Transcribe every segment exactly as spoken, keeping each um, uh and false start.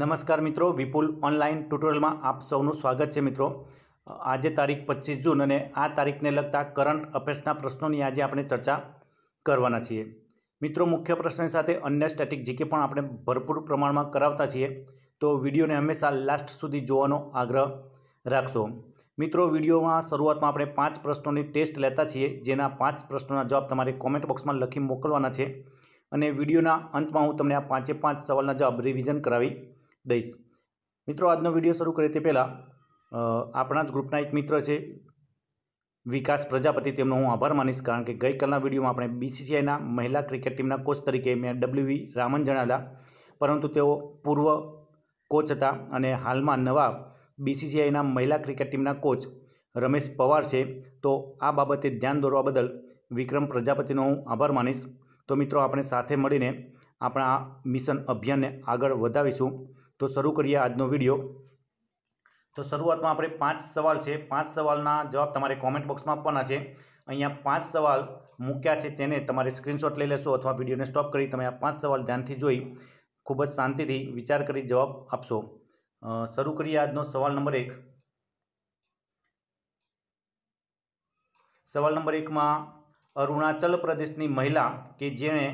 નમસ્કાર મિત્રો, વિપુલ ઓનલાઈન ટ્યુટોરિયલમાં આપ સૌનું સ્વાગત છે। મિત્રો આજે તારીખ પચીસ જૂન અને આ તારીખને લગતા કરંટ અફેર્સના પ્રશ્નોની આજે આપણે ચર્ચા કરવાના છીએ। મિત્રો મુખ્ય પ્રશ્નની સાથે અન્ય સ્ટેટિક જીકે પણ આપણે ભરપૂર પ્રમાણમાં કરાવતા છીએ, તો વિડીયોને હંમેશા લાસ્ટ સુધી જોવાનો આગ્રહ રાખશો। મિત્રો વિડીયોમાં શરૂઆતમાં આપણે પાંચ પ્રશ્નોની ટેસ્ટ લેતા છીએ, જેના પાંચ પ્રશ્નોના જવાબ તમારે કોમેન્ટ બોક્સમાં લખી મોકલવાના છે અને વિડીયોના અંતમાં હું તમને આ પાંચે પાંચ સવાલના જવાબ રિવિઝન કરાવી दईश। मित्रों आज वीडियो शुरू करे ते पहला अपना ज ग्रुपना एक मित्र है विकास प्रजापति, तेमनो हूँ आभार मानीश, कारण के गई कलना वीडियो में आपणे बीसीसीआई महिला क्रिकेट टीम कोच तरीके मैं डब्ल्यू वी रामन जणाव्या, परंतु तेओ पूर्व कोच था अने हाल में नवा बीसीसीआई महिला cricket team coach Ramesh Pawar है। तो आ बाबते ध्यान दौरवा बदल विक्रम प्रजापति हूँ आभार मानीश। तो मित्रों आपणे साथे मळीने आपणा मिशन अभियान ने आगळ वधावीशुं। तो शुरू करिए आजनो वीडियो। तो शुरुआत में आपणे पांच सवाल है, पांच सवालना जवाब तमारे कॉमेंट बॉक्स में आपवाना छे। अहींया पांच सवाल मूक्या छे तेने तमारे स्क्रीनशॉट लई लेशो अथवा विडियो ने स्टॉप करी तमे आ पांच सवाल ध्यानथी जोई खूब ज शांतिथी विचार करी जवाब आपशो। शुरू करिए आजनो सवाल नंबर एक। सवाल नंबर एक में अरुणाचल प्रदेशनी महिला के जेणे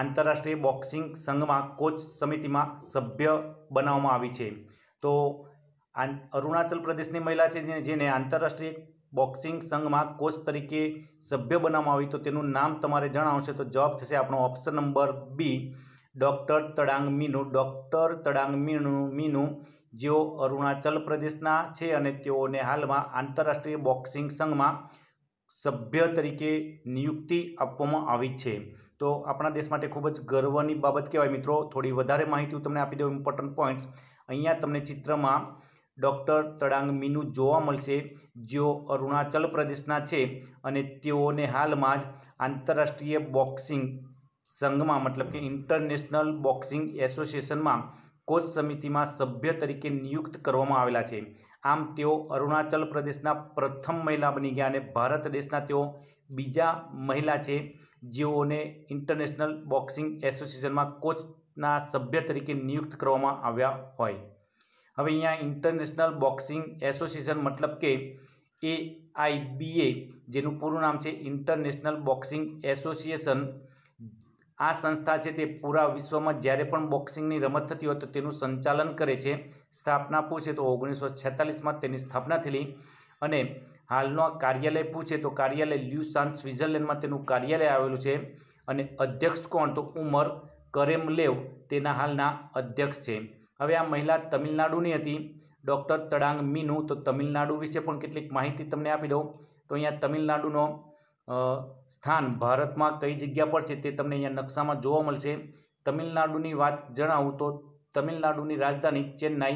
आंतरराष्ट्रीय बॉक्सिंग संघ में कोच समिति में सभ्य बनावामां आवी छे। तो अरुणाचल प्रदेश की महिला है जेने आंतरराष्ट्रीय बॉक्सिंग संघ में कोच तरीके सभ्य बनावामां आवी, तो तेनुं नाम तमारे जणावशे। तो जवाब थशे आपणो option number B doctor Tadang Minu. Doctor Tadang Minu Minu जेओ अरुणाचल प्रदेशना छे अने तेओने हालमां आंतरराष्ट्रीय बॉक्सिंग संघ में सभ्य तरीके नियुक्ति आपवामां आवी छे। तो अपना देश माटे खूब ज गर्वनी बाबत कहेवाय। मित्रों थोड़ी वधारे माहिती हूँ तमने आपी दऊं इम्पोर्टंट पॉइंट्स। अहींया तमने चित्र में डॉक्टर तड़ांग मीनू जोवा मळशे जो अरुणाचल प्रदेशना छे अने तेओने हाल में ज आंतरराष्ट्रीय बॉक्सिंग संघ में मतलब कि इंटरनेशनल बॉक्सिंग एसोसिएशन में कोच समिति में सभ्य तरीके नियुक्त करवामां आवेला छे। आम तेओ अरुणाचल प्रदेशना प्रथम महिला बनी गया अने भारत देशना तेओ बीजा महिला छे जेओने इंटरनेशनल बॉक्सिंग एसोसिएशन में कोचना सभ्य तरीके नियुक्त करवामां आव्या होय। हवे अहींया इंटरनेशनल बॉक्सिंग एसोसिएशन मतलब के एआईबीए जेनु पूरुं नाम छे इंटरनेशनल बॉक्सिंग एसोसिएशन। आ संस्था छे ते पूरा विश्व में ज्यारे पण बॉक्सिंगनी रमत थती होय तो तेनुं संचालन करे छे। स्थापना पूछे तो ओगनीस सौ छेतालीस में तेनी स्थापना थयेली अने हालनो कार्यालय पूछे तो कार्यालय ल्यूसान स्विट्ज़रलैंड में तेनु कार्यालय आवेलू छे अने अध्यक्ष कोण तो उमर करेम लेव तेना हालना अध्यक्ष छे। हवे आ महिला तमिलनाडुनी हती डॉक्टर तड़ांग मीनू। तो तमिलनाडु विशे पण केटलीक माहिती तमने आपी दऊं। तो अहींया तमिलनाडुनो स्थान भारत में कई जग्या पर छे ते तमने अहींया नक्शामां जोवा मळशे। तमिलनाडुनी वात जणावुं तो तमिलनाडुनी राजधानी चेन्नई,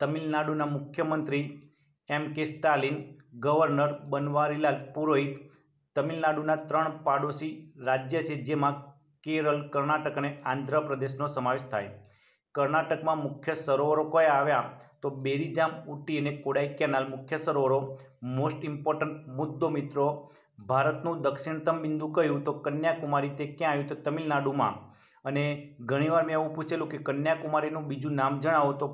तमिलनाडुना मुख्यमंत्री M K Stalin, governor Banwarilal Purohit. तमिलनाडुना त्रण पड़ोशी राज्य है जेमा केरल, कर्नाटक और आंध्र प्रदेश समावेश थाय। कर्नाटक में मुख्य सरोवरों क्या आया तो बेरीजाम, ऊटी और कोडाईकेनाल मुख्य सरोवरों। मोस्ट इम्पोर्टंट मुद्दों मित्रों भारतनु दक्षिणतम बिंदु क्यूँ तो कन्याकुमारी क्या आयु तो तमिलनाडु में। अने घणीवार मैं एवं पूछेलू कि कन्याकुमारीनु बीजू नाम जणावो। तो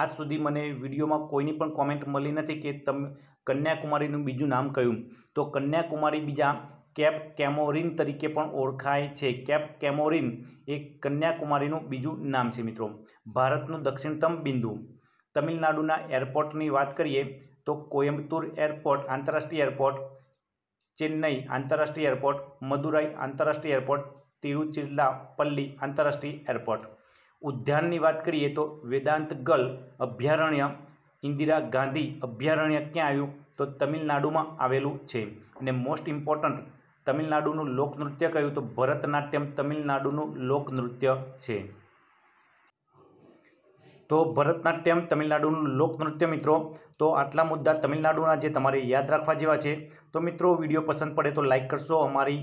आज सुधी मैंने विडियो में कोईनी पण कॉमेंट मळी नथी कि तम कन्याकुमारीनुं बीजुं नाम कयुं। तो कन्याकुमारी बीजा केप केमोरिन तरीके पण ओळखाय छे। केप केमोरिन ए कन्याकुमारीनुं बीजुं नाम छे। मित्रों भारतनुं दक्षिणतम बिंदु। तमिलनाडुना एरपोर्टनी वात करीए तो कोयंबतूर एरपोर्ट आंतरराष्ट्रीय एरपोर्ट, चेन्नई आंतरराष्ट्रीय एरपोर्ट, मदुराई आंतरराष्ट्रीय एरपोर्ट, तिरुचिरापल्ली आंतरराष्ट्रीय एरपोर्ट। उद्यान की बात करिए तो वेदांत गल अभ्यारण्य, इंदिरा गांधी अभ्यारण्य क्या आयु तो तमिलनाडु में आवेलू छे। अने मोस्ट इम्पोर्टंट तमिलनाडुनु लोकनृत्य क्यू तो भरतनाट्यम तमिलनाडुनु लोकनृत्य छे। तो भरतनाट्यम तमिलनाडुनु लोकनृत्य। मित्रों तो आटला मुद्दा तमिलनाडुना जे तमारे याद रखवा जेवा छे। तो मित्रों विडियो पसंद पड़े तो लाइक करशो। अमारी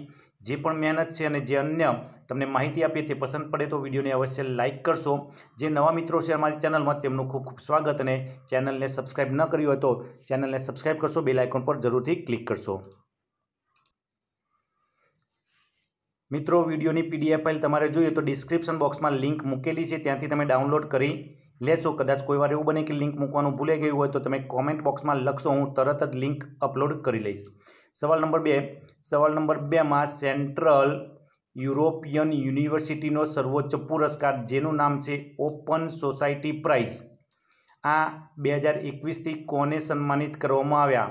जे पण मेहनत छे अने जे अन्य तमने माहिती आपीए ते पसंद पड़े तो विडियोने अवश्य लाइक करशो। जे नवा मित्रों छे अमारी चेनलमां तेमनुं खूब खूब स्वागत अने चेनलने सब्सक्राइब न करी होय तो चेनलने सब्सक्राइब करशो, बेल आइकन पर जरूरथी क्लिक करशो। मित्रों वीडियोनी पीडीएफ फाइल तमारे जोईए तो डिस्क्रिप्शन बॉक्स में लिंक मूकेली है त्यांथी तमे डाउनलॉड करी लेशो। कदाच कोई वार एवुं बने कि लिंक मूकवानुं भूले गई हो तो तमे कॉमेंट बॉक्स में लखशो, हूँ तरत ज लिंक अपलॉड करी लईश। सवाल नंबर बे सवाल नंबर बे में सेंट्रल यूरोपियन यूनिवर्सिटी सर्वोच्च पुरस्कार जेनु नाम है ओपन सोसायटी प्राइज आ दो हज़ार इक्कीस थी कोने सन्मानित करवामां आव्या?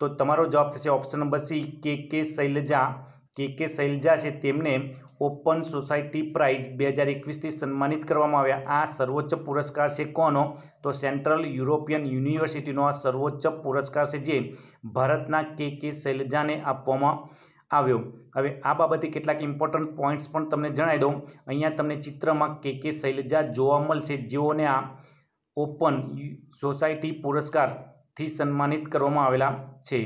तो तमारो जवाब थशे ऑप्शन नंबर सी के के शैलजा। के के शैलजा छे तेमने ओपन सोसायटी प्राइज दो हज़ार इक्कीस थी सन्मानित करवामां आव्या। आ सर्वोच्च पुरस्कार छे कोनो? तो सेंट्रल यूरोपियन यूनिवर्सिटी नो सर्वोच्च पुरस्कार छे जे भारतना के के शैलजा ने आपवामां आव्यो। हवे आ बाबते केटलाक इम्पोर्टंट पॉइंट्स पण तमने जणावी दऊं। अहींया तमने चित्रमां के के शैलजा जोवा मळशे जेओने आ ओपन सोसायटी पुरस्कार थी सन्मानित करवामां आवेला छे।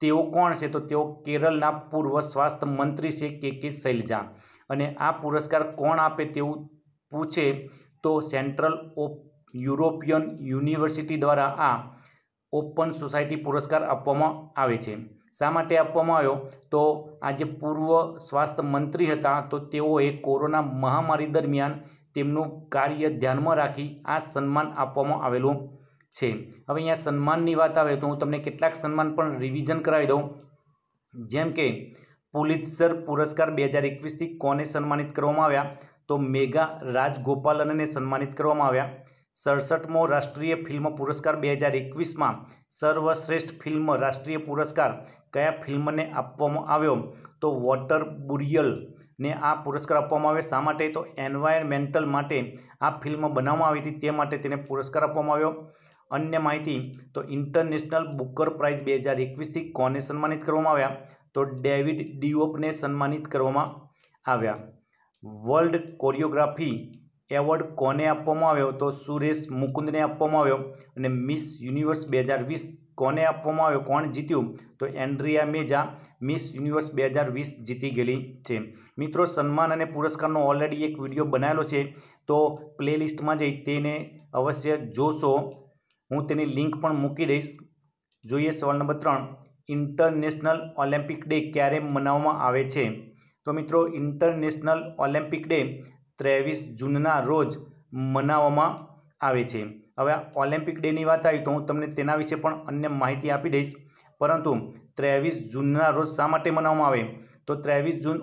तेओ कोण छे? तो तेओ केरलना पूर्व स्वास्थ्य मंत्री छे के के शैलजा। अने आ पुरस्कार कोण आपे तेवुं पूछे तो सेंट्रल यूरोपियन यूनिवर्सिटी द्वारा आ ओपन सोसायटी पुरस्कार आपवामां आवे छे। शा माटे आपवामां आव्यो? तो आज पूर्व स्वास्थ्य मंत्री हता तो तेओए कोरोना महामारी दरमियान तेमनुं कार्य ध्यान में राखी आ सन्मान आपवामां आवेलुं छे। हवे अहींया सन्माननी वात आवे तो हूँ तमने केटलाक सन्मान पण रिविजन करावी दऊं। जेम के पुलित्जर पुरस्कार दो हज़ार इक्कीस थी कोने सन्मानित करवामां आव्या? तो मेघा राजगोपालनने सन्मानित करवामां आव्या। सड़सठमो राष्ट्रीय फिल्म पुरस्कार दो हज़ार इक्कीस में सर्वश्रेष्ठ फिल्म राष्ट्रीय पुरस्कार कया फिल्मने आपवामां आव्यो? तो वॉटर बुरियल ने आ पुरस्कार आपवामां आवे। शा माटे? तो एनवायरमेंटल माटे आ फिल्म बनाववामां आवी हती ते माटे तेने पुरस्कार आपवामां आव्यो। अन्य माहिती तो इंटरनेशनल बुकर प्राइज दो हज़ार इक्कीस थी कोने सन्मानित करवामां आव्या? तो डेविड डियोप ने सन्मानित करवामां आव्या। वर्ल्ड कोरियोग्राफी एवॉर्ड कोने आपवामां आव्यो? तो सुरेश मुकुंदने आपवामां आव्यो। अने मिस यूनिवर्स दो हज़ार बीस कोने आपवामां आव्यो? कोण जीत्युं? तो एंड्रिया मेजा मिस यूनिवर्स दो हज़ार बीस जीती गेली छे। मित्रों सन्मान अने पुरस्कारनो ऑलरेडी एक विडियो बनावेलो छे तो प्लेलिस्ट में जई तेने अवश्य जोशो, हूँ तेनी लिंक पण मूकी दईश। जोईए सवाल नंबर त्रण इंटरनेशनल ओलम्पिक डे क्यारे मनाववामां आवे छे? तो मित्रों इंटरनेशनल ओलम्पिक डे तेवीस जूनना रोज मनाववामां आवे छे। हवे ओलम्पिक डे नी वात आई तो हूँ तमने तेना विशे पण अन्य माहिती आपी दईश, परंतु तेवीस जूनना रोज शा माटे मनाववामां आवे? तो तेवीस जून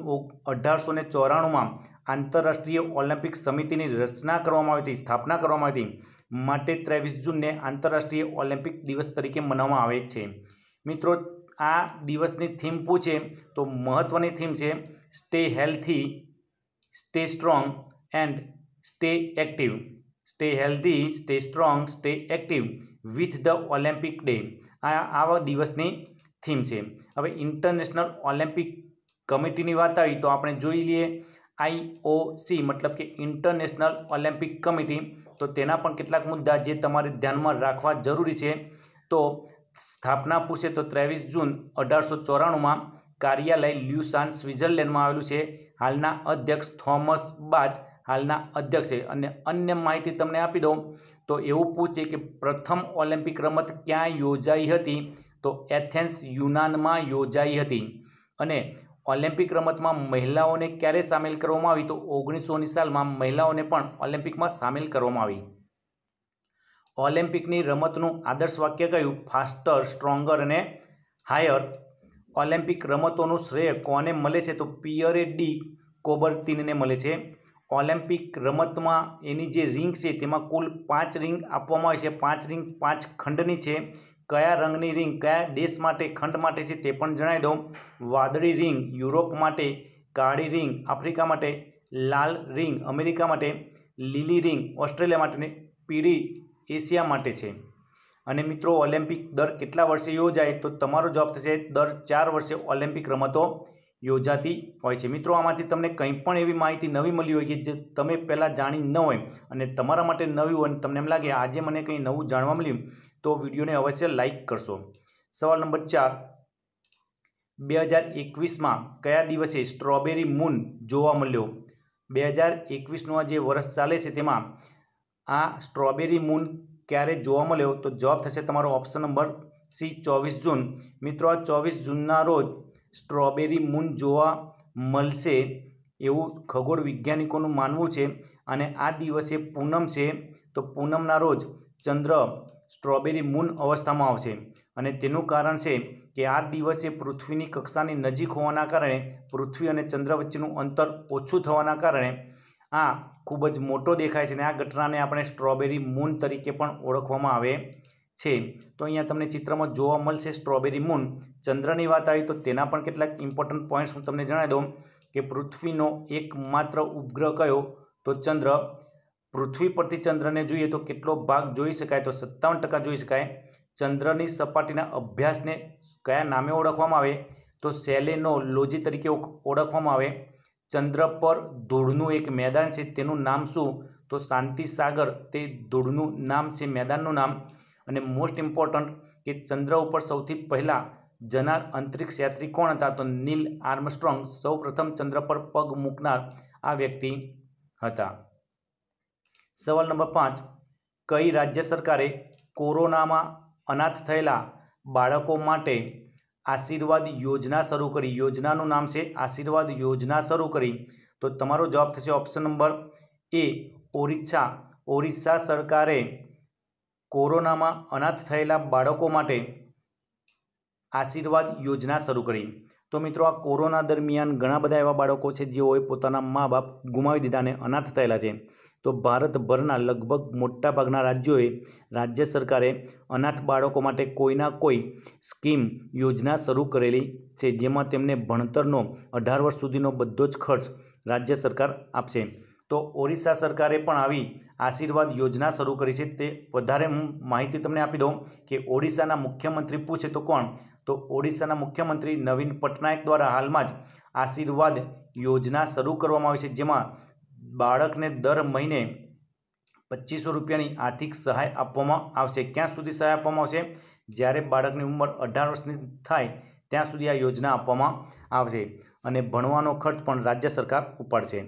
अठार सौ ने चौराणु में आंतरराष्ट्रीय ओलम्पिक समिति की रचना करवामां आवी हती, स्थापना करवामां आवी हती, माटे तेवीस जून ने आंतरराष्ट्रीय ओलम्पिक दिवस तरीके मनाववामां आवे छे। मित्रों आ दिवसनी थीम पूछे तो महत्वनी थीम छे stay healthy stay strong and stay active. Stay healthy stay strong stay active with the Olympic day आ आवा दिवसनी थीम छे। हवे इंटरनेशनल ओलम्पिक कमिटीनी वात आई तो आपणे जोई लीए आईओसी मतलब कि इंटरनेशनल ओलम्पिक कमिटी, तो तेना पण केटलाक मुद्दा जे तमारे ध्यानमां राखवा जरूरी छे। तो स्थापना पूछे तो तेवीस जून अठार सौ चौराणु में कार्यालय ल्यूसान स्विट्ज़रलैंड में आवेलू छे। हालना अध्यक्ष थॉमस बाच हालना अध्यक्ष है। अन्य अन्य माहिती तमने आपी दऊं तो एवं पूछे कि प्रथम ओलम्पिक रमत क्या योजाई हती? तो एथेन्स यूनान में योजाई हती। अने ओलम्पिक रमत में महिलाओने क्यारे सामेल करवामां आवी? तो ओगनीस सौ साल में महिलाओने पण ओलम्पिक में सामेल करवामां आवी। ओलम्पिकनी रमतनुं आदर्श वाक्य कयुं? फास्टर स्ट्रोंगर अने हायर। ओलम्पिक रमतों श्रेय कोने मळे छे? तो पियरे डी कोबर्तीन ने मळे छे। ओलम्पिक रमत में एनी जे रिंग है तेमां कुल पांच रिंग आपवामां आवी छे। पांच रिंग पांच खंडनी छे। कया रंगनी रिंग कया देश माटे खंड माटे छे ते पण जणावी दऊं। वादळी रिंग यूरोप माटे, काळी रिंग आफ्रिका माटे, लाल रिंग अमेरिका माटे, लीली रिंग ऑस्ट्रेलिया माटे, पीळी एशिया माटे छे। अने मित्रों ओलम्पिक दर केटला वर्षे योजाय? तो तमारो जवाब थशे दर चार वर्षे ओलम्पिक रमतो योजाती होय छे। मित्रों आमांथी तमने कंई पण एवी माहिती नवी मळी होय के जे तमे पहेला जाणी न होय अने तमारा माटे नवी होय अने तमने एम लागे आजे मने कंई नवुं जाणवा मळ्युं तो विडियोने अवश्य लाइक करशो। सवाल नंबर चार दो हज़ार इक्कीस मां कया दिवसे स्ट्रॉबेरी मून जोवा मळ्यो? दो हज़ार इक्कीस नुं जे वर्ष चाले छे तेमां आ स्ट्रॉबेरी मून क्यारे जोवा मळ्यो? तो जवाब थशे तमारो ऑप्शन नंबर सी चौवीस जून। मित्रों चौवीस जूनना रोज स्ट्रॉबेरी मून जोवा मळशे एवं खगोल वैज्ञानिकों मानवुं छे। अने आ दिवसे पूनम छे तो पूनमना रोज चंद्र स्ट्रॉबेरी मून अवस्था में आवशे अने तेनुं कारण छे कि आ दिवसे पृथ्वी कक्षा की नजीक होवाना कारणे पृथ्वी और चंद्र वच्चेनुं अंतर ओछुं थवाना कारणे आ खूब ज मोटो देखाय छे। आ घटना ने आपणे स्ट्रॉबेरी मून तरीके पण ओळखवामां आवे छे। तो अहींया तमने चित्रमां जोवा मळशे स्ट्रॉबेरी मून। चंद्रनी वात आई तो तेना पण केटलाक इम्पोर्टंट पॉइंट्स हूँ तमने जणावी दऊं कि पृथ्वीनो एकमात्र उपग्रह कयो तो चंद्र। पृथ्वी परथी चंद्रने जोईए तो केटलो भाग जोई शकाय तो सत्तावन टका जोई शकाय। चंद्रनी सपाटीना अभ्यासने कया नामे ओळखवामां आवे तो सेलेनोलॉजी तरीके ओळखवामां आवे। चंद्र पर धूळनुं एक मैदान छे तेनुं नाम शुं तो शांति सागर ते धूळनुं नाम छे मैदाननुं नाम। अने मोस्ट इम्पोर्टंट कि चंद्र पर सौथी पहला जनार अंतरिक्ष यात्री कोण हता तो नील आर्मस्ट्रॉन्ग सौ प्रथम चंद्र पर पग मूकनार आ व्यक्ति हता। सवाल नंबर पांच, कई राज्य सरकारे कोरोना में अनाथ थयेला बाळको माटे आशीर्वाद योजना शुरू करी। योजनानुं नाम छे आशीर्वाद योजना शुरू करी। तो तमारो जवाब थशे option number A Odisha. Odisha सरकारे कोरोना में अनाथ थयेला बाळको माटे आशीर्वाद योजना शुरू करी। तो मित्रों आ कोरोना दरमियान घणा बधा एवा बाळको छे जेओए पोताना माँ बाप गुमावी दीधा ने अनाथ थयेला छे। तो भारतभरना लगभग मोटा भागना राज्योए राज्य सरकारे अनाथ बाळको माटे कोईना कोई स्कीम योजना शुरू करेली छे जेमां तेमने भणतरनो अठार वर्ष सुधीनो बधो ज खर्च राज्य सरकार आपशे। तो ओडिशा सरकारे पण आवी आशीर्वाद योजना शुरू करी छे। ते वधारे माहिती तमने आपी दऊं कि ओडिशाना मुख्यमंत्री पूछे तो कोण तो ओडिशाना मुख्यमंत्री नवीन पटनायक द्वारा हाल में ज आशीर्वाद योजना शुरू करवामां आवी छे जेमां बाळकने दर महीने पच्चीसो रुपयानी आर्थिक सहाय आपवामां आवशे। क्या सुधी सहाय आपवामां आवशे ज्यारे बाळकनी उंमर अठार वर्षनी थाय त्यां सुधी आ योजना आपवामां आवशे अने भणवानो खर्च पण राज्य सरकार उपाडशे।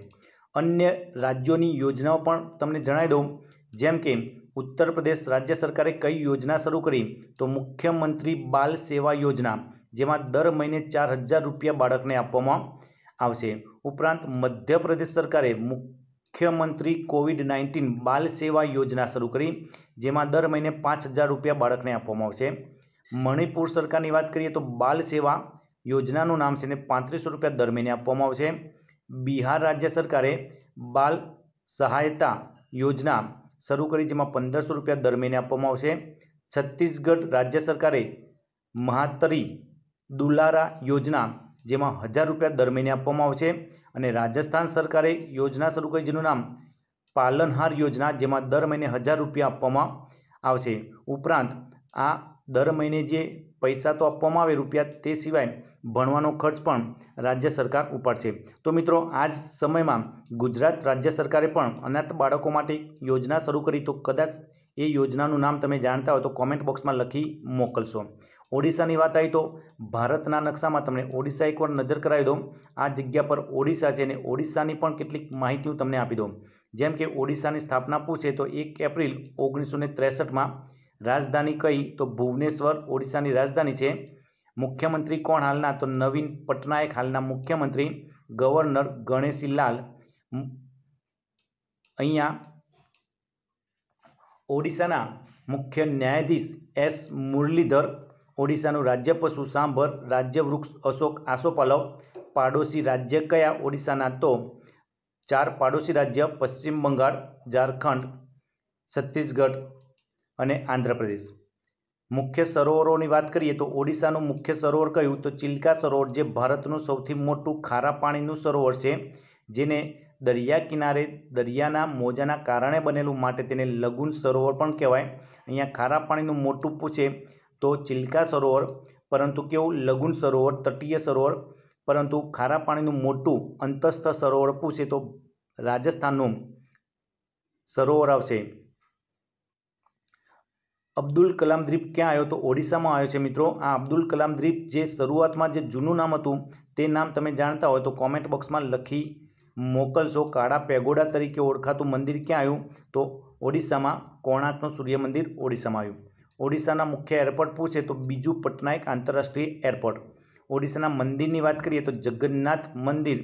अन्य राज्योनी योजनाओं पण तमने जणावी दऊं जेम के उत्तर प्रदेश राज्य सरकारे कई योजना शुरू करी तो मुख्यमंत्री बाल सेवा योजना जेमां दर महीने चार हज़ार रुपया बाळकने आपवामां आवशे। उपरांत मध्य प्रदेश सरकारे मुख्यमंत्री कोविड नाइंटीन बाल सेवा योजना शुरू करी जेमां दर महीने पांच हज़ार रुपया बाळकने आपवामां आवशे। मणिपुर सरकारनी वात करीए तो बाल सेवा योजनानुं नाम छे ने पैंतीस सौ रुपया दर महीने आपवामां आवशे। बिहार राज्य सरकारे बाल सहायता योजना शुरू करी जेमां पंदर सौ रुपया दर महीने आपवामां आवशे। छत्तीसगढ़ राज्य सरकारे महातरी दुलारा योजना जेमां हज़ार रुपया दर महीने आपवामां आवशे अने राजस्थान सरकारे योजना शुरू करी जेनुं नाम पालनहार योजना जेमां दर महीने हज़ार रुपया आपवामां आवशे। उपरांत आ दर महीने जे पैसा तो आपवामां आवे रुपया ते सिवाय भणवानो खर्च पण राज्य सरकार उपाडशे। तो मित्रों आज समय में गुजरात राज्य सरकारे पण अनाथ बाळको माटे योजना शुरू करी तो कदाच ए योजनानुं नाम तमे जाणता हो तो कॉमेंट बॉक्स में लखी मोकलशो। ओडिशानी वात आई तो भारतना नक्शा में तमने ओडिशा एक वार नजर करावी दऊं। आ जग्या पर ओडिशा छे ने ओडिशानी पण केटलीक माहिती हूँ तमने आपी दऊं जेम के ओडिशानी स्थापना पूछे तो एक एप्रिल ओगनीसो ने त्रेसठ में। राजधानी कई तो भुवनेश्वर ओडिशानी राजधानी है। मुख्यमंत्री कोण हालना तो नवीन पटनायक हालना मुख्यमंत्री। गवर्नर गणेशी लाल अहींया ओडिशाना मुख्य न्यायाधीश एस मुरलीधर। ओडिशानु राज्य पशु सांभर। राज्य वृक्ष अशोक आसोपालव। पाडोशी राज्य कया ओडिशाना तो चार पाडोशी राज्य पश्चिम बंगाल, झारखंड, छत्तीसगढ़ अने आंध्र प्रदेश। मुख्य सरोवरों की बात करिए तो ओडिशानु मुख्य सरोवर क्यूँ तो चिलका सरोवर जो भारतनु सौथी मोटू खारा पाणीनु सरोवर है जेने दरिया किनारे दरियाना मोजाना कारणे बनेलू माटे तेने लगून सरोवर पण कहेवाय। अहींया खारा पाणीनु मोटू पूछे तो चिलका सरोवर परंतु केवुं लगून सरोवर तटीय सरोवर परंतु खारा पाणीनु मोटू अंतस्थ सरोवर पूछे तो राजस्थाननु सरोवर आवशे। अब्दुल कलाम द्वीप क्या आयो तो ओडिशा में आयो छे। मित्रों आ अब्दुल कलाम द्वीप जे शुरुआत में जे जूनू नाम हतुं ते नाम तमे जाणता हो तो कॉमेंट बॉक्स में लखी मोकलशो। काड़ा पेगोडा तरीके ओळखातुं मंदिर क्या आयो तो ओडिशा में कोणार्कनो सूर्य मंदिर ओडिशा में आयो। ओडिशाना मुख्य एरपोर्ट पूछे तो बीजू पटनायक आंतरराष्ट्रीय एरपोर्ट। ओडिशाना मंदिरनी वात करिए तो जगन्नाथ मंदिर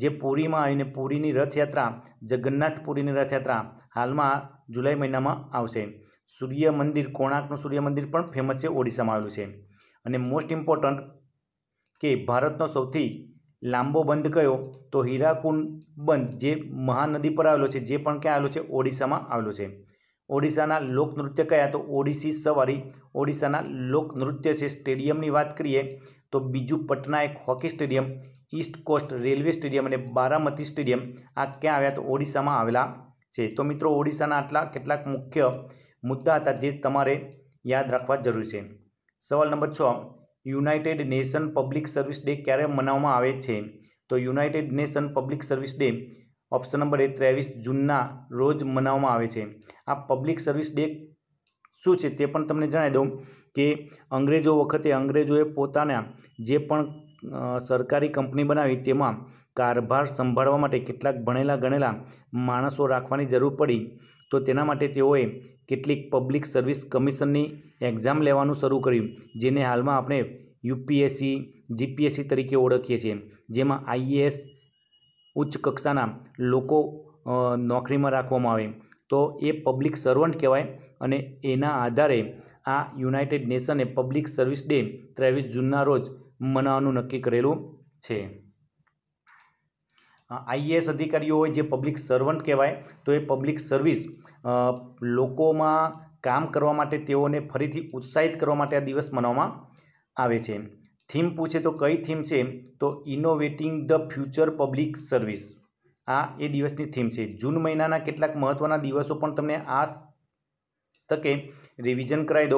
जे पुरी में आवीने पुरीनी रथयात्रा जगन्नाथपुरीनी रथयात्रा हाल में जुलाई महीना में आवशे। सूर्य मंदिर कोणार्कनु सूर्य मंदिर पण फेमस है ओडिशा में आवेलुं छे। अने मोस्ट इम्पोर्टंट के भारतनो सौथी लांबो बंध कयो तो हीराकुंड बंध जे महानदी पर आवेलो छे जे पण क्यां आवेलो छे ओडिशा में आवेलो छे। ओडिशाना लोकनृत्य कया तो ओडिसी सवारी ओडिशाना लोकनृत्य छे। स्टेडियमनी वात करीए तो Biju Patnaik hockey stadium East Coast Railway stadium अने बारामती स्टेडियम आ क्यां आव्या तो ओडिशा में आवेला छे। तो मित्रों ओडिशाना आटला केटलाक मुख्य मुद्दा हता जे तमारे याद राखवा जरूरी छे। सवाल नंबर छ United Nation Public service Day क्यारे मनाववामां आवे छे तो United Nation Public service Day option number A तेवीस जूनना रोज मनाववामां आवे छे। आ पब्लिक सर्विस डे शुं छे ते पण तमने जणावी दऊं के अंग्रेजों वखते अंग्रेजोए पोताना जे पण सरकारी कंपनी बनावी तेमां कारभार संभाळवा माटे केटलाक भणेला गणेला माणसो राखवानी जरूर पड़ी तो तेना माटे तेओए केटलीक पब्लिक सर्विस कमीशननी एक्जाम लेवानुं शरू कर्युं जेने हालमां आपणे यूपीएससी जीपीएससी तरीके ओळखीए छीए जेमां आईएएस उच्च कक्षाना लोको नौकरीमां राखवामां आवे तो ए पब्लिक सर्वंट कहेवाय अने एना आधारे आ युनाइटेड नेशने पब्लिक सर्विस डे तेवीस जूनना रोज मनावવાનું નક્કી કરેલું છે। आईएएस अधिकारी होय जे पब्लिक सर्वंट कहेवाय तो ये पब्लिक सर्विस लोकोमां काम करवा माटे तेओने फरीथी उत्साहित करवा माटे आ दिवस मनाववामां आवे छे। थीम पूछे तो कई थीम छे तो innovating the future public service आ ए दिवसनी थीम छे। जून महीनाना केटलाक महत्वना दिवसो पण तमने आ तके रिविजन कराई दो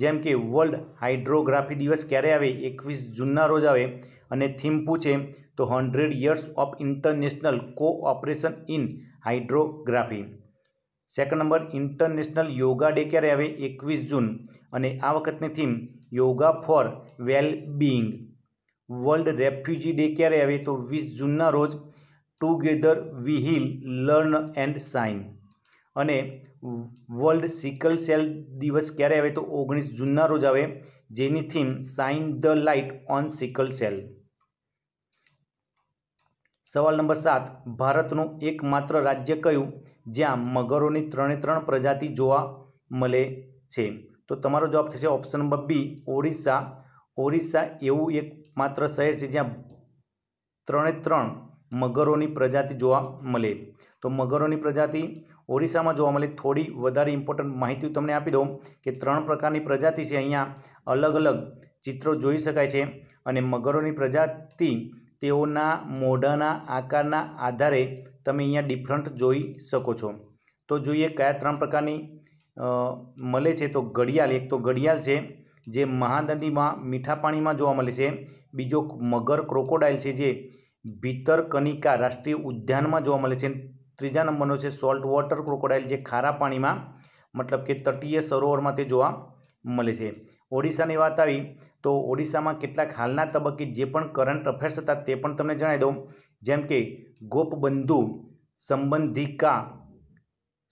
जेम के वर्ल्ड हाइड्रोग्राफी दिवस क्यारे आवे एकवीस जूनना रोज आवे अने थीम पूछे तो hundred years of international cooperation in hydrography. Second number international yoga day क्यारे आवे एकवीस जून अने आ वखतनी theme yoga for well being. World refugee day क्यारे आवे तो वीस जूनना रोज together we heal learn and shine. अने वर्ल्ड सिकल सेल दिवस क्यारे आवे तो ओगनीस जूनना रोज आवे जेनी theme shine the light on sickle cell. सवाल नंबर सात भारतनु एकमात्र राज्य क्यू ज्या मगरोनी त्रे त्रण प्रजाति जोवा मळे छे तो तमारो जवाब थशे option number B Odisha. Odisha एवं एकमात्र शहर छे ज्या त्रे त्रण मगरोनी प्रजाति जोवा मळे तो मगरोनी प्रजाति ओडिशा में जोवा मळे। थोड़ी वधारे इम्पोर्टंट माहिती तमने आपी दऊं के त्रण प्रकारनी प्रजाति छे अहींया अलग अलग चित्रो जोई शकाय छे अने मगरोनी प्रजाति तेओना मोढाना आकारना आधारे तमे अहींया डिफरंट जोई शको छो। तो जोईए कया त्रण प्रकारनी मळे छे तो घड़ियाल एक तो घड़ियाल छे जे महानदी में मीठा पाणी में जोवा मळे छे। बीजो मगर क्रोकोडाइल छे जे भीतरकनिका राष्ट्रीय उद्यान में जोवा मळे छे। तीजा नंबरनो छे सॉल्ट वॉटर क्रोकोडाइल जे खारा पाणी में मतलब के तटीय सरोवर में जोवा मळे छे। ओडिशानी वात आवी तो ओडिशा में केटलाक हालना तबके जे पण करंट अफेर्स हता ते पण तमने जणावी दऊं जेम के गोपबंधु संबंधी का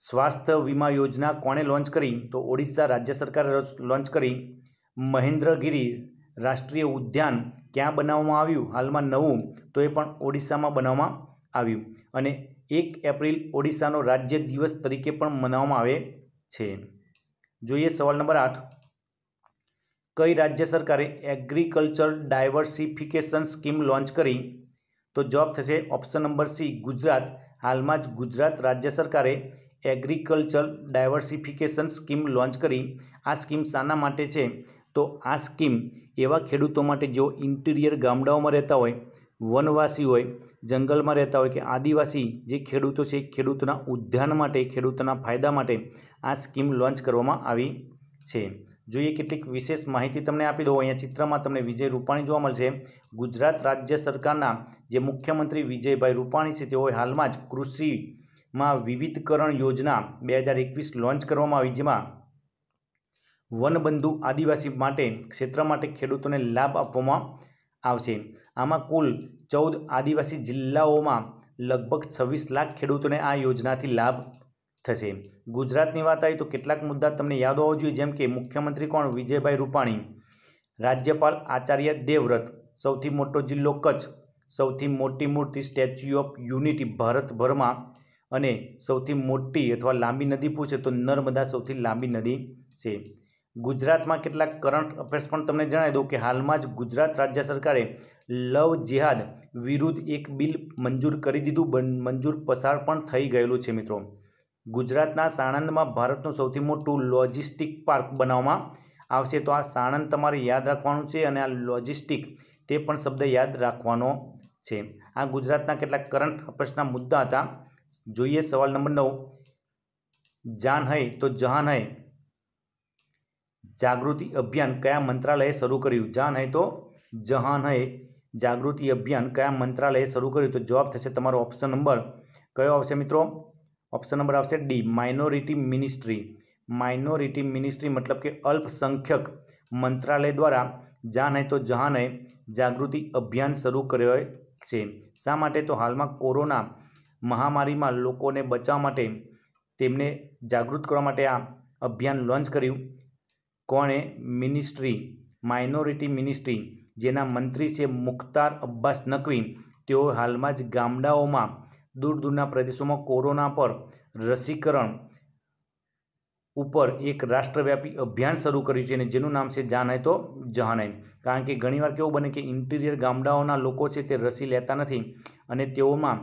स्वास्थ्य वीमा योजना कोणे लॉन्च करी तो ओडिशा राज्य सरकारे लॉन्च करी। महेन्द्रगिरी राष्ट्रीय उद्यान क्या बनाववामां आव्युं हाल में नवुं तो ये पण ओडिशा में बनाववामां आव्युं अने एक एप्रिल ओडिशानो राज्य दिवस तरीके पण मनाववामां आवे छे। जोईए सवाल नंबर आठ कई राज्य सरकारे एग्रीकल्चर डायवर्सिफिकेशन स्कीम लॉन्च करी तो जवाब थशे ऑप्शन नंबर सी गुजरात। हाल में ज गुजरात राज्य सरकारे एग्रीकल्चर डायवर्सिफिकेशन स्कीम लॉन्च करी। आ स्कीम शाना माटे छे तो आ स्कीम एवा खेडूतो माटे जो इंटीरियर गामडाओमां रहता होय वनवासी होय जंगल में रहता हो कि आदिवासी जे खेडूतो छे खेडूतना उद्यान माटे खेडूतना फायदा माटे आ स्कीम लॉन्च करवामां आवी छे। जोईए केटलीक विशेष माहिती तमने आपी दऊं अहींया चित्रमा तमने विजय रूपाणी जोवा मळशे। गुजरात राज्य सरकारना जे मुख्यमंत्री विजयभाई रूपाणी छे तेओए हालमां ज कृषि मां विविधकरण योजना बे हज़ार एकवीस लॉन्च करवामां आवी जेमां वनबंधु आदिवासी माटे क्षेत्र माटे खेडूतोने लाभ आपवामां आवशे। आमां कुल चौदह आदिवासी जिल्लाओं में लगभग छवीस लाख खेडूतों ने आ योजना थी लाभ थशे। गुजरातनी वात आई तो केटलाक मुद्दा तमने याद होवा जोईए जेम के मुख्यमंत्री कोण विजयभाई रूपाणी राज्यपाल आचार्य देवव्रत સૌથી મોટો જિલ્લો કચ્છ, સૌથી મોટી મૂર્તિ સ્ટેચ્યુ ઓફ યુનિટી ભારતભરમાં, અને સૌથી મોટી અથવા લાંબી નદી પૂછે તો નર્મદા સૌથી લાંબી નદી છે. ગુજરાતમાં કેટલાક કરંટ અફેર્સ પણ તમને જણાવી દઉં કે હાલમાં જ ગુજરાત રાજ્ય સરકારે લવ જેહાદ વિરુદ્ધ એક બિલ મંજૂર કરી દીધું, મંજૂર પસાર પણ થઈ ગયેલું છે. મિત્રો, ગુજરાતના સાણંદમાં ભારતનું સૌથી મોટું લોજિસ્ટિક પાર્ક બનાવવામાં આવશે. તો આ સાણંદ તમારે યાદ રાખવાનું છે, અને આ લોજિસ્ટિક તે પણ શબ્દ યાદ રાખવાનો છે. આ ગુજરાતના કેટલાક કરંટ અફેર્સના મુદ્દા હતા. જોઈએ સવાલ નંબર નવ, જાન હૈ તો જહાન હૈ જાગૃતિ અભિયાન કયા મંત્રાલયે શરૂ કર્યું? જાન હૈ તો જહાન હૈ જાગૃતિ અભિયાન કયા મંત્રાલયે શરૂ કર્યું? તો જવાબ થશે તમારો ઓપ્શન નંબર કયો આવશે મિત્રો? ઓપ્શન નંબર આવશે D, minority ministry. Minority ministry मतलब के अल्पसंख्यक मंत्रालय द्वारा जान है तो जहान है जागृति अभियान शुरू कर्यो छे. शा माटे? तो हाल में कोरोना महामारी में लोगों ने बचाव माटे तेमने जागृत करवा माटे आ अभियान लॉन्च कर्यु. कोणे? मिनिस्ट्री, माइनॉरिटी मिनिस्ट्री, जेना मंत्री छे मुख्तार अब्बास नकवी. तेओ हाल में ज गामडाओमां दूर दूरना प्रदेशों में कोरोना पर रसीकरण ऊपर एक राष्ट्रव्यापी अभियान शुरू करी है, जेनु नाम से जान है तो जहान है. कारण के घणीवार केवुं बने कि इंटीरियर गामडाओना लोको छे ते रसी लेता नथी, अने तेओमां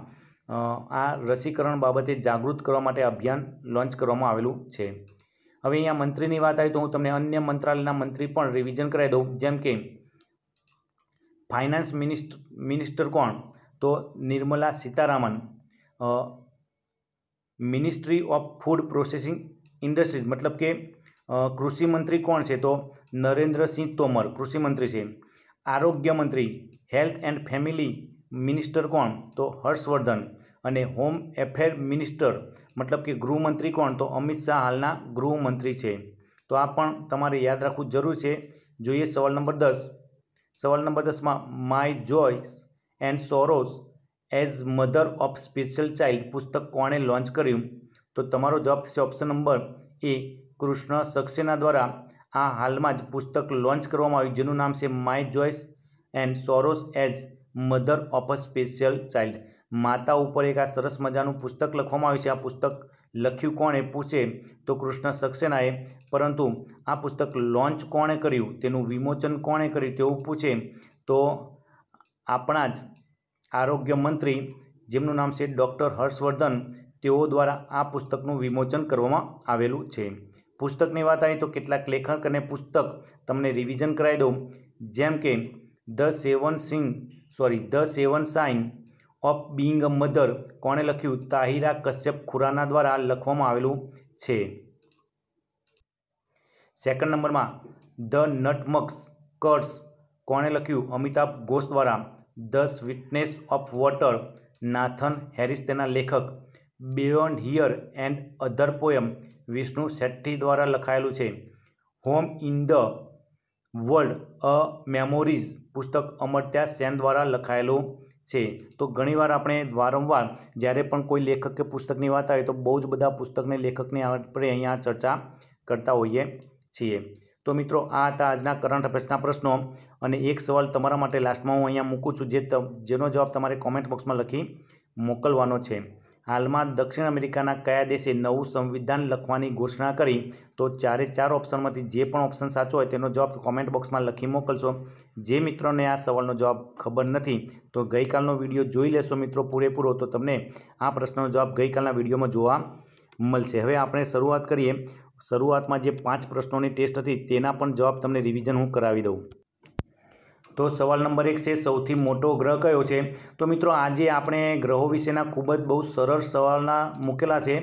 आ रसीकरण बाबते जागृत करवा माटे अभियान लॉन्च करवामां आवेलुं छे. हवे अहींया मंत्रीनी वात आई तो हूँ तमने अन्य मंत्रालयना मंत्री पण रिविजन करावी दऊं. जेम के फाइनांस मिनिस्टर मिनिस्टर कोण? तो Nirmala Sitharaman. Ministry of food processing industries मतलब के कृषि मंत्री कौन से? तो नरेंद्र सिंह तोमर कृषि मंत्री से. आरोग्य मंत्री, हेल्थ एंड फैमिली मिनिस्टर कौन? तो हर्षवर्धन. अने होम एफेर मिनिस्टर मतलब के गृह मंत्री कौन? तो अमित शाह हालना गृह मंत्री है. तो आ पण तमारे याद राखवू जरूर है. जोईए सवाल नंबर दस. सवाल नंबर दस में my Joyce and Soros as mother of special child पुस्तक कोणे लॉन्च कर्युं? तो तमारो जवाब थशे option number A, Krishna Saxena द्वारा आ हाल में ज पुस्तक लॉन्च करवामां आव्युं, जेनुं नाम छे my Joyce and Soros as mother of a special child. माता उपर एक आ सरस मजानुं पुस्तक लखवामां आव्युं छे. आ पुस्तक लख्युं कोणे पूछे तो कृष्ण सक्सेनाए, परंतु आ पुस्तक लॉन्च कोणे कर्युं, तेनुं विमोचन कोणे कर्युं तेवुं पूछे तो आपणा ज आरोग्य मंत्री जेमनुं नाम छे डॉक्टर हर्षवर्धन तेओ द्वारा आ पुस्तकनुं विमोचन करवामां आवेलुं छे. पुस्तकनी वात आई तो केटलाक लेखक अने पुस्तक तमने रिविजन करावी दऊं. जेम के the Seven sing sorry The seven sign of being a Mother कोणे लख्युं? ताहिरा कश्यप खुराना द्वारा लखवामां आवेलुं छे. सेकंड नंबर में द नटमक्स कर्स कोणे लख्युं? अमिताभ घोष द्वारा. The sweetness of water Nathan Harris तेना लेखक. Beyond here and other poem Vishnu Shetty द्वारा लखायेलू है. Home in the world a memories पुस्तक अमर्त्या सेन द्वारा लखायेलू है. तो घनी वार आपणे वारंवार ज्यारे पण कोई लेखक के पुस्तकनी वात आवे तो बहुज बधा पुस्तक ने लेखक ने आपणे अहींया चर्चा करता होईए छीए. तो मित्रों आ था आजना करंट अफेर्सना प्रश्नों. अने एक सवाल तमारा माटे लास्टमां हुं अहींया मूकूं छूं, जे जेनो जवाब तमारे कॉमेंट बॉक्समां लखी मोकलवानो छे. हाल में दक्षिण अमेरिका कया देशे नवुं संविधान लखवानी घोषणा करी? तो चारे चार ऑप्शन में जे पण ऑप्शन साचो होय तेनो जवाब कॉमेंट बॉक्स में लखी मोकलशो. जे मित्रों ने आ सवालों जवाब खबर नहीं तो गई कालनो विडियो जोई लेशो मित्रों पूरेपूरो, तो तमने आ प्रश्नों जवाब गई कालना विडियो में जोवा मळशे. हवे आपणे शुरुआत करीए. शुरुआत में जे पांच प्रश्नों की टेस्ट थी तेना पण जवाब तमने रिविजन हूँ करावी दऊँ. तो सवाल नंबर एक से सौथी मोटो ग्रह कयो छे? तो मित्रों आजे आपणे ग्रहों विशेना खूब ज बहुत सरल सवालना मूकेला छे.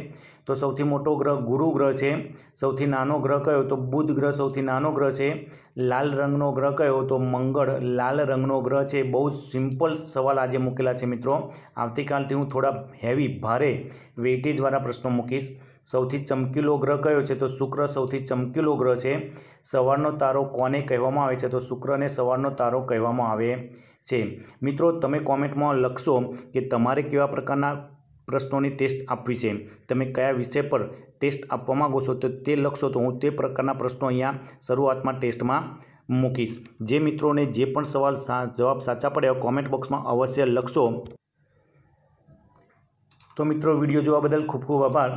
तो सौथी मोटो ग्रह गुरु ग्रह छे. सौथी नानो ग्रह कयो? तो बुध ग्रह सौथी नानो ग्रह छे. लाल रंगनो ग्रह कयो? तो मंगळ लाल रंगनो ग्रह छे. बहुत सिंपल सवाल आजे मूकेला छे मित्रों. आवतीकालथी हूँ थोड़ा हेवी भारे वेटेजवाळा प्रश्नो मूकीश. सौथी चमकीलो ग्रह कयो छे? तो शुक्र सौथी चमकीलो ग्रह छे. सवारनो तारो कोने कहेवामां आवे छे? तो शुक्रने सवारनो तारो कहेवामां आवे छे. मित्रों तमे कॉमेंटमां लखशो के तमारे केवा प्रकारना प्रश्नोनी टेस्ट आपवी छे, तमे कया विषय पर टेस्ट आपवा मांगो छो, तो ते लखशो तो हूँ ते प्रकारना प्रश्नो अहींया शरूआतमां टेस्टमां મૂકીશ। જે મિત્રોને જે પણ સવાલ જવાબ સાચા પડ્યા કોમેન્ટ બોક્સમાં અવશ્ય લખશો। તો મિત્રો વિડીયો જોવા બદલ ખૂબ ખૂબ આભાર।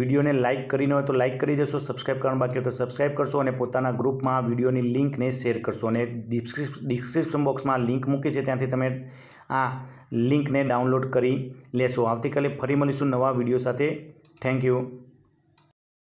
વિડીયોને લાઇક કરી ન હોય તો લાઇક કરી દેશો, સબસ્ક્રાઇબ કરવાનું બાકી હોય તો સબસ્ક્રાઇબ કરશો અને પોતાના ગ્રુપમાં આ વિડીયોની લિંકને શેર કરશો અને ડિસ્ક્રિપ્શન બોક્સમાં લિંક મૂકી છે ત્યાંથી તમે આ લિંકને ડાઉનલોડ કરી લેશો। આવતીકાલે ફરી મળીશું નવા વિડીયો સાથે। Thank you.